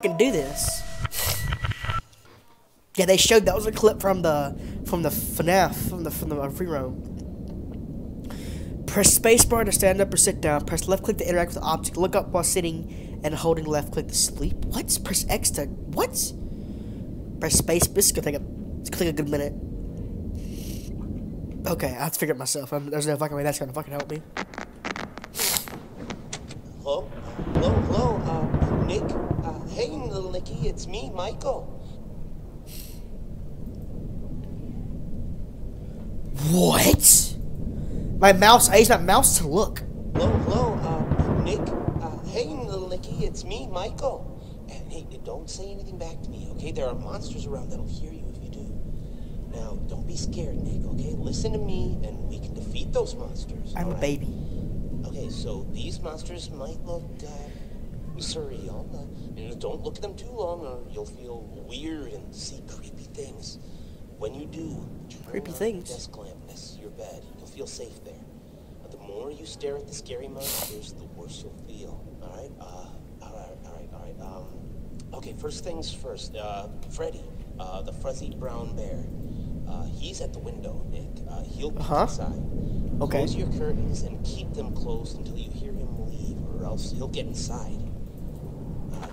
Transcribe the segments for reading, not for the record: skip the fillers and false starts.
can do this. Yeah, they showed that was a clip from the FNAF, from the free roam. Press spacebar to stand up or sit down. Press left click to interact with the object. Look up while sitting and holding left click to sleep. What? Press X to what? Press space. This is gonna take a good minute. Okay, I have to figure it myself. There's no fucking way that's gonna fucking help me. Hello, hello, hello. Nick. Hey, little Nicky, it's me, Michael. What? My mouse. I use my mouse to look. Hello, hello, Nick. Hey, little Nicky, it's me, Michael. And hey, don't say anything back to me, okay? There are monsters around that'll hear you if you do. Now, don't be scared, Nick, okay? Listen to me, and we can defeat those monsters. I'm a baby. Okay, so these monsters might look surreal. Don't look at them too long, or you'll feel weird and see creepy things. When you do, creepy things. Desk lamp next to your bed. You'll feel safe there. But the more you stare at the scary monsters, the worse you'll feel. All right. All right. Okay. First things first. Freddy, the fuzzy brown bear. He's at the window, Nick. He'll be inside. Okay. Close your curtains and keep them closed until you hear him leave, or else he'll get inside.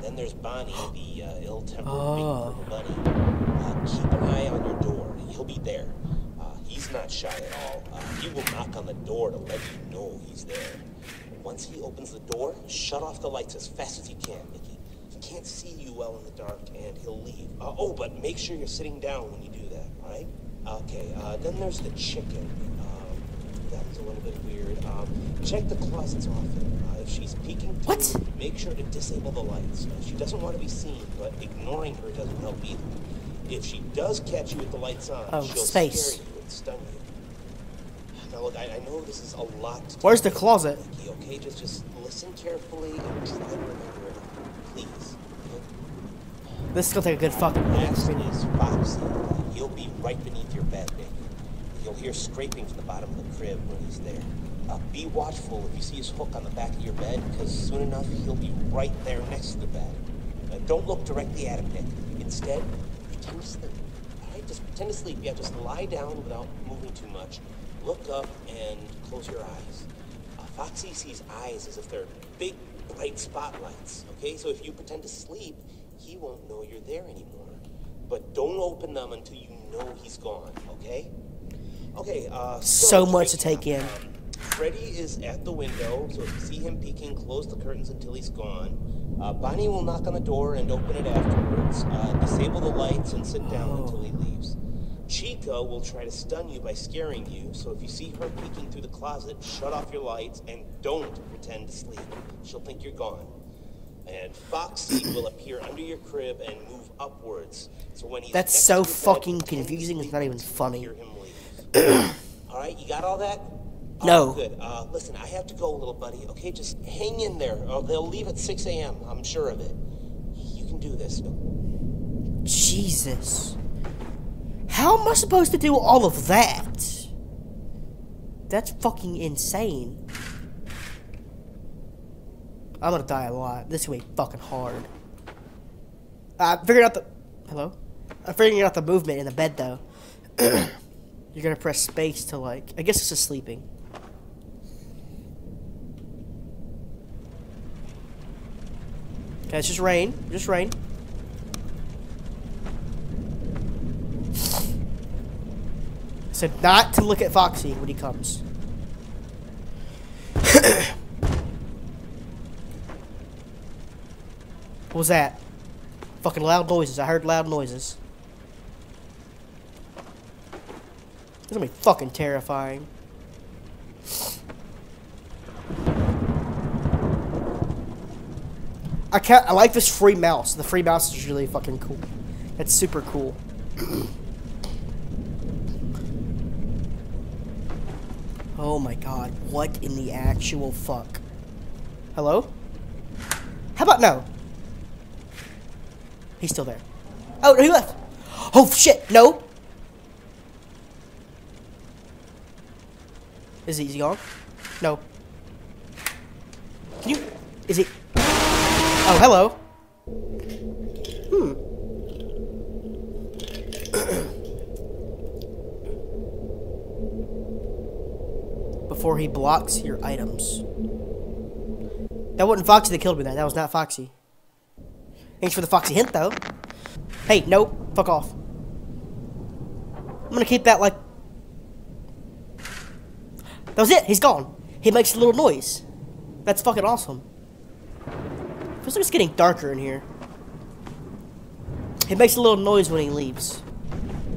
Then there's Bonnie, the ill-tempered big buddy. Keep an eye on your door. He'll be there. He's not shy at all. He will knock on the door to let you know he's there. Once he opens the door, shut off the lights as fast as you can, Mickey. He can't see you well in the dark, and he'll leave. Oh, but make sure you're sitting down when you do that, all right? Okay, then there's the chicken. That was a little bit weird. Check the closets often. If she's peeking through, make sure to disable the lights. She doesn't want to be seen, but ignoring her doesn't help either. If she does catch you with the lights on, she'll scare you and stun you. Now, look, I know this is a lot to Where's the closet? Mickey, okay, just listen carefully and try to remember everything, please. Okay? This is going to take a good fucking Next is Foxy. He'll be right beneath your bed, Nick. You'll hear scraping from the bottom of the crib when he's there. Be watchful if you see his hook on the back of your bed, because soon enough he'll be right there next to the bed. Don't look directly at him, Nick. Instead, pretend to sleep. All right, just pretend to sleep. Yeah, just lie down without moving too much. Look up and close your eyes. Foxy sees eyes as if they're big, bright spotlights. Okay, so if you pretend to sleep, he won't know you're there anymore. But don't open them until you know he's gone. Okay? Okay, so much to take in. Freddy is at the window, so if you see him peeking, close the curtains until he's gone. Bonnie will knock on the door and open it afterwards. Disable the lights and sit down until he leaves. Chica will try to stun you by scaring you, so if you see her peeking through the closet, shut off your lights and don't pretend to sleep. She'll think you're gone. And Foxy will appear under your crib and move upwards. So when he's That's so fucking confusing, it's not even funny. All right, you got all that? No. Good. Listen, I have to go, little buddy. Okay, just hang in there. They'll leave at 6 a.m. I'm sure of it. You can do this. Jesus. How am I supposed to do all of that? That's fucking insane. I'm gonna die a lot. This is gonna be fucking hard. I figured out the... Hello? I'm figuring out the movement in the bed, though. You're gonna press space to like. I guess it's just sleeping. Okay, it's just rain. Just rain. So not to look at Foxy when he comes. What was that? Fucking loud noises. I heard loud noises. This is gonna be fucking terrifying. I like this free mouse. The free mouse is really fucking cool. That's super cool. Oh my god. What in the actual fuck? Hello? How about no? He's still there. Oh, he left. Oh shit, no. Is he gone? No. Can you? Is he? Oh, hello. before he blocks your items. That wasn't Foxy that killed me. That was not Foxy. Thanks for the Foxy hint, though. Hey, nope. Fuck off. I'm gonna keep that like... That was it. He's gone. He makes a little noise. That's fucking awesome. Feels like it's getting darker in here. He makes a little noise when he leaves.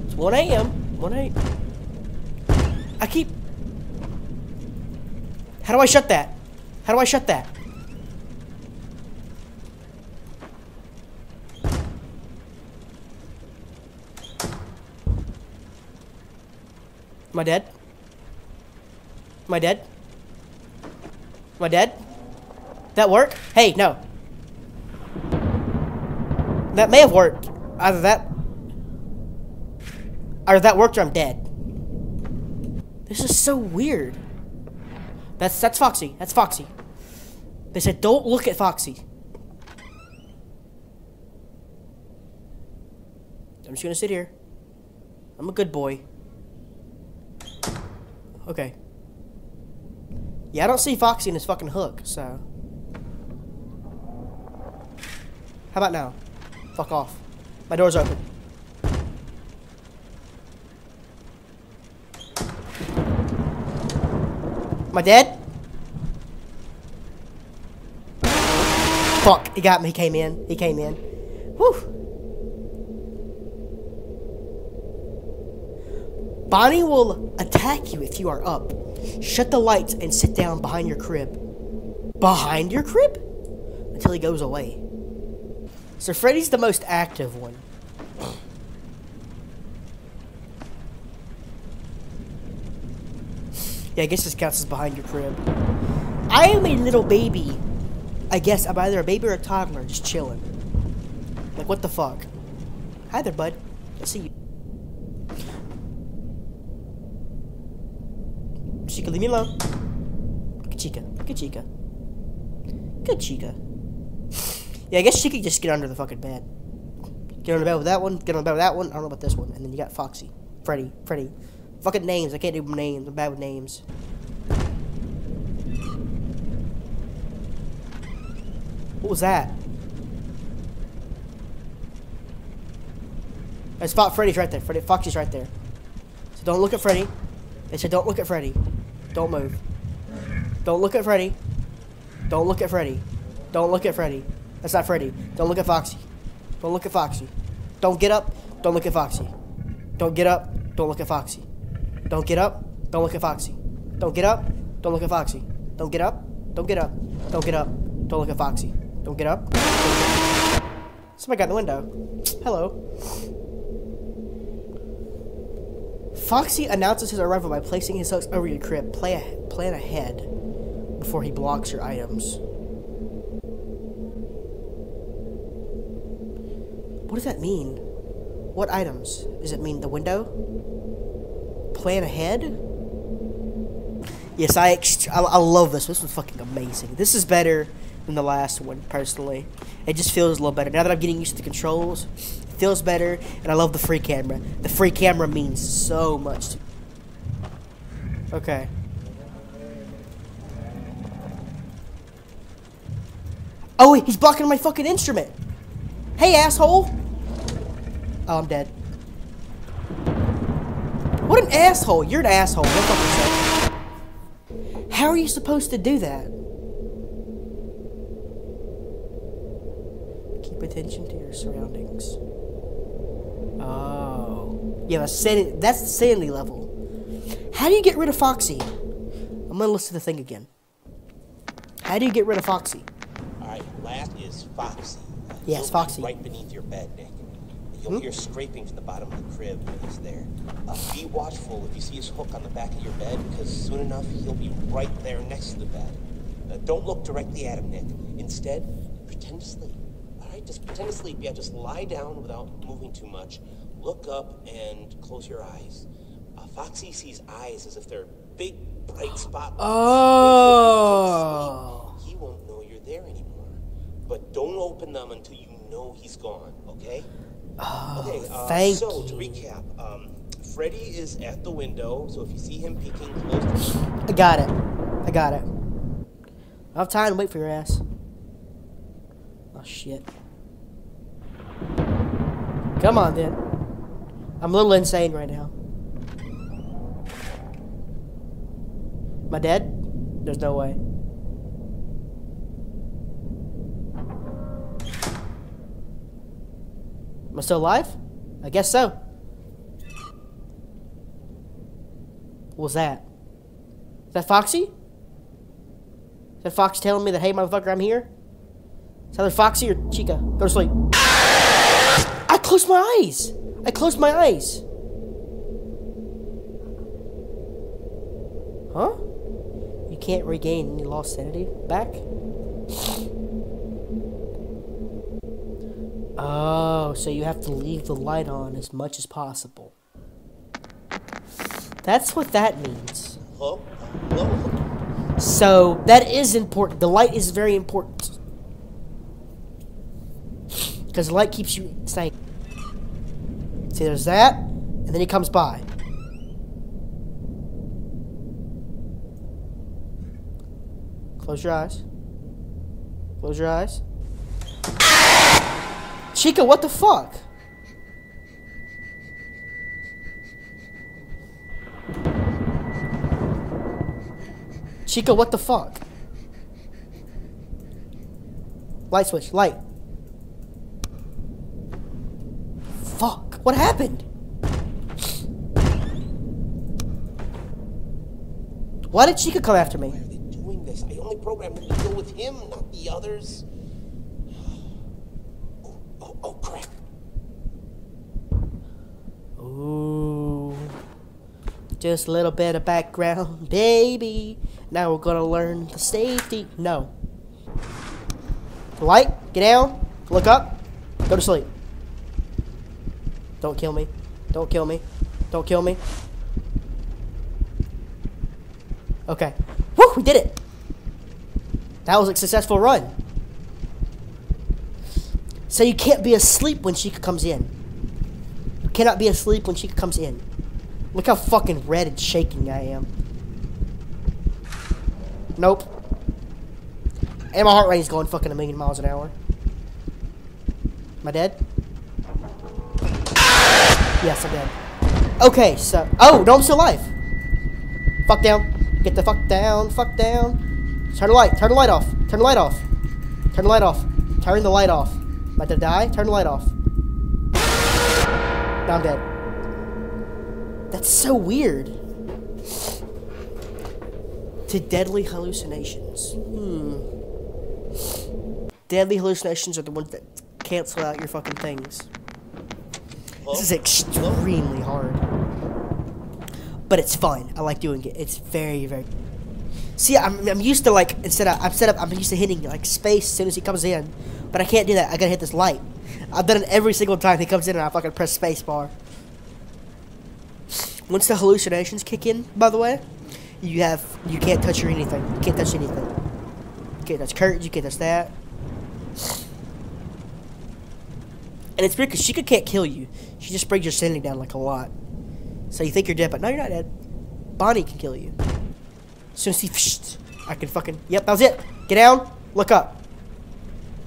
It's 1 a.m. 1 a.m. I keep... How do I shut that? How do I shut that? Am I dead? Am I dead? Am I dead? That work? Hey, no. That may have worked. Either that... Either that worked or I'm dead. This is so weird. That's Foxy. That's Foxy. They said, don't look at Foxy. I'm just gonna sit here. I'm a good boy. Okay. Yeah, I don't see Foxy in his fucking hook, so. How about now? Fuck off. My door's open. Am I dead? Fuck, he got me. He came in. He came in. Whew. Bonnie will attack you if you are up. Shut the lights and sit down behind your crib. Behind your crib? Until he goes away. So Freddy's the most active one. Yeah, I guess this counts as behind your crib. I am a little baby. I guess I'm either a baby or a toddler, just chilling. Like, what the fuck? Hi there, bud. I see you. Chica, leave me alone. Good Chica. Good Chica. Good Chica. Yeah, I guess she could just get under the fucking bed. Get under the bed with that one. Get under the bed with that one. I don't know about this one. And then you got Foxy. Freddy. Freddy. Fucking names. I can't do names. I'm bad with names. What was that? I spot Freddy's right there. Freddy, Foxy's right there. So don't look at Freddy. They said don't look at Freddy. Don't move. Don't look at Freddy. Don't look at Freddy. Don't look at Freddy. That's not Freddy. Don't look at Foxy. Don't look at Foxy. Don't get up. Don't look at Foxy. Don't get up. Don't look at Foxy. Don't get up. Don't look at Foxy. Don't get up. Don't look at Foxy. Don't get up. Don't get up. Don't get up. Don't look at Foxy. Don't get up. Somebody got in the window. Hello. Foxy announces his arrival by placing his hooks over your crib. Plan ahead before he blocks your items. What does that mean? What items? Does it mean the window? Plan ahead? Yes, I love this. This was fucking amazing. This is better than the last one, personally. It just feels a little better. Now that I'm getting used to the controls, it feels better, and I love the free camera. The free camera means so much. Okay. Oh, wait, he's blocking my fucking instrument. Hey, asshole. Oh, I'm dead. What an asshole. You're an asshole. What the fuck is that? How are you supposed to do that? Keep attention to your surroundings. Oh. Yeah, that's the sanity level. How do you get rid of Foxy? I'm gonna listen to the thing again. How do you get rid of Foxy? Alright, last is Foxy. Yes, Foxy. Right beneath your bed, Nick. You'll hear scraping from the bottom of the crib when he's there. Be watchful if you see his hook on the back of your bed, because soon enough, he'll be right there next to the bed. Don't look directly at him, Nick. Instead, pretend to sleep. All right? Just pretend to sleep. Yeah, just lie down without moving too much. Look up and close your eyes. Foxy sees eyes as if they're big, bright spotlights. Oh! If you sleep, he won't know you're there anymore. But don't open them until you know he's gone, okay? Oh, okay, thank you. So, to recap, Freddy is at the window, so if you see him peeking close to you. I got it. I'll have time to wait for your ass. Oh, shit. Come on, then. I'm a little insane right now. Am I dead? There's no way. Am I still alive? I guess so. What was that? Is that Foxy? Is that Fox telling me that, hey, motherfucker, I'm here? Is that either Foxy or Chica? Go to sleep. I closed my eyes. I closed my eyes. Huh? You can't regain any lost sanity back? Oh, so you have to leave the light on as much as possible. That's what that means. Hello? Hello? So, that is important. The light is very important. Because the light keeps you sane. See, there's that, and then he comes by. Close your eyes. Close your eyes. Chica, what the fuck? Chica, what the fuck? Light switch, light. Fuck, what happened? Why did Chica come after me? Why are they doing this? They only programmed me to go with him, not the others. Oh, crap. Ooh. Just a little bit of background, baby. Now we're gonna learn the safety. No. Light, get down, look up, go to sleep. Don't kill me. Don't kill me. Don't kill me. Okay. Woo! We did it! That was a successful run. So you can't be asleep when Chica comes in. You cannot be asleep when Chica comes in. Look how fucking red and shaking I am. Nope. And my heart rate is going fucking 1,000,000 miles an hour. Am I dead? Yes, I did. Okay, so... Oh, no, I'm still alive. Fuck down. Get the fuck down. Fuck down. Turn the light. Turn the light off. Turn the light off. Turn the light off. Turn the light off. About to die? Turn the light off. Now I'm dead. That's so weird. To deadly hallucinations. Deadly hallucinations are the ones that cancel out your fucking things. This is extremely hard. But it's fun. I like doing it. It's very, very... See, I'm used to, like, I'm used to hitting, like, space as soon as he comes in. But I can't do that. I gotta hit this light. I've done it every single time he comes in and I fucking press space bar. Once the hallucinations kick in, by the way, you can't touch your anything. You can't touch anything. You can't touch curtains. You can't touch that. And it's weird because Chica can't kill you. She just brings your sanity down like a lot. So you think you're dead, but no, you're not dead. Bonnie can kill you. As soon as he... I can fucking... Yep, that was it. Get down. Look up.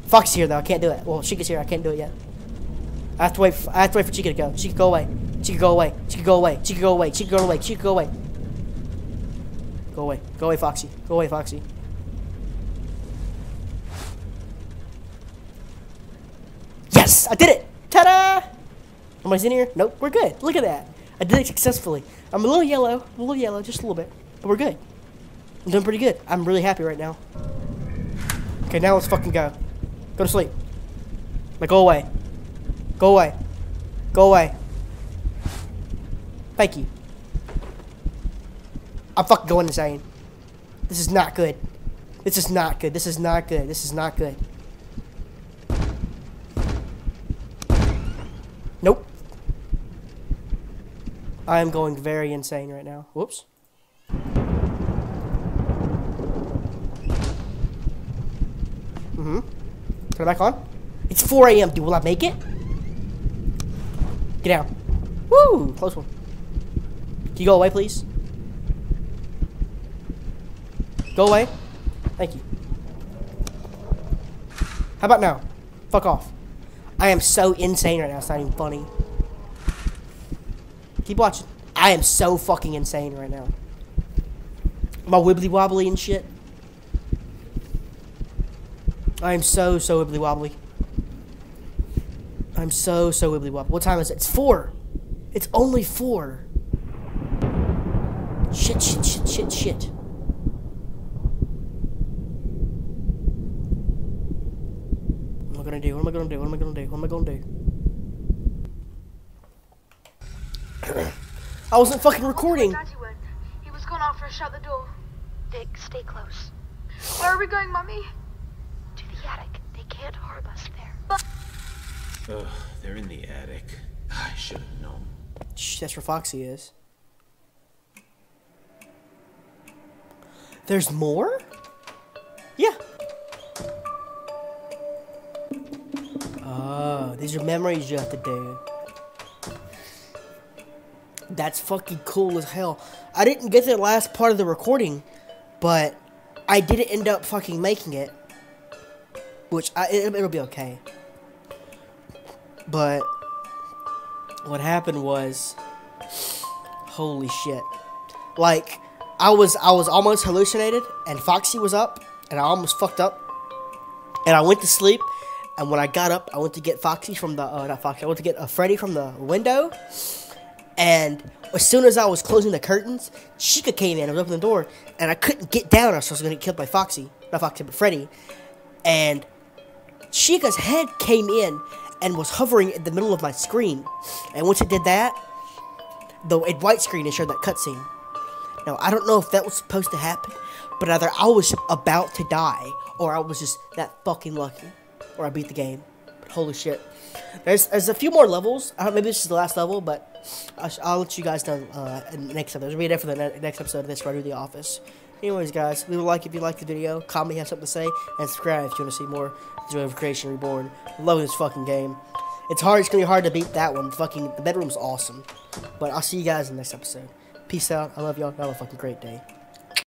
Foxy's here, though. I can't do it. Well, Chica's here. I can't do it yet. I have to wait for Chica to go. Chica, go away. Chica, go away. Chica, go away. Chica, go away. Chica, go away. Chica, go away. Go away. Go away, Foxy. Go away, Foxy. Yes! I did it! Ta-da! Nobody's in here? Nope, we're good. Look at that. I did it successfully. I'm a little yellow. I'm a little yellow, just a little bit. But we're good. I'm doing pretty good. I'm really happy right now. Okay, now let's fucking go. Go to sleep. Like, go away. Go away. Go away. Thank you. I'm fucking going insane. This is not good. This is not good. This is not good. This is not good. Nope. I am going very insane right now. Whoops. Turn it back on. It's 4 a.m. Dude, will I make it? Get down. Woo! Close one. Can you go away, please? Go away. Thank you. How about now? Fuck off. I am so insane right now. It's not even funny. Keep watching. I am so fucking insane right now. My wibbly wobbly and shit. I am so wibbly wobbly. I'm so wibbly wobbly. What time is it? It's 4. It's only 4. Shit. What am I gonna do? I wasn't fucking recording. He was going out for a shot at the door. Dick, stay close. Where are we going, Mommy? To the attic. They can't harm us there. Ugh, they're in the attic. I should have known. That's where Foxy is. There's more? Yeah. Oh, these are memories you have to do. That's fucking cool as hell. I didn't get to the last part of the recording, but I didn't end up fucking making it. Which, it'll be okay. But what happened was, holy shit. Like, I was almost hallucinated, and Foxy was up, and I almost fucked up. And I went to sleep, and when I got up, I went to get Foxy from the, not Foxy, I went to get Freddy from the window. And as soon as I was closing the curtains, Chica came in and was opening the door, and I couldn't get down, or so I was going to get killed by Foxy. Not Foxy, but Freddy. And Chica's head came in and was hovering in the middle of my screen. And once it did that, the white screen showed that cutscene. Now, I don't know if that was supposed to happen, but either I was about to die, or I was just that fucking lucky, or I beat the game. But holy shit. There's a few more levels. I don't know, maybe this is the last level, but I'll let you guys know in the next episode. There'll be a day for the next episode of this right through the office. Anyways, guys, leave a like if you like the video, comment, have something to say, and subscribe if you want to see more The Joy of Creation Reborn. Love this fucking game. It's hard. It's gonna be hard to beat that one. The bedroom's awesome. But I'll see you guys in the next episode. Peace out. I love y'all. Have a fucking great day.